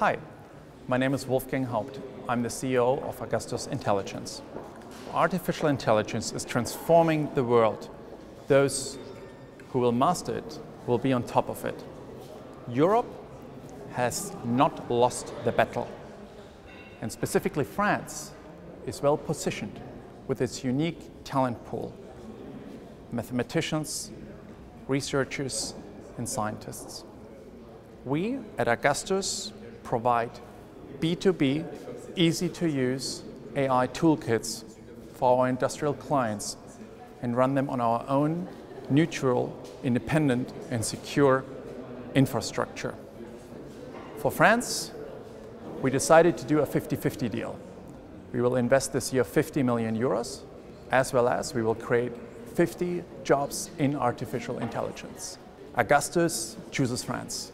Hi, my name is Wolfgang Haupt. I'm the CEO of Augustus Intelligence. Artificial intelligence is transforming the world. Those who will master it will be on top of it. Europe has not lost the battle. And specifically France is well positioned with its unique talent pool. Mathematicians, researchers and scientists. We at Augustus provide B2B, easy-to-use AI toolkits for our industrial clients and run them on our own neutral, independent and secure infrastructure. For France, we decided to do a 50-50 deal. We will invest this year 50 million euros, as well as we will create 50 jobs in artificial intelligence. Augustus chooses France.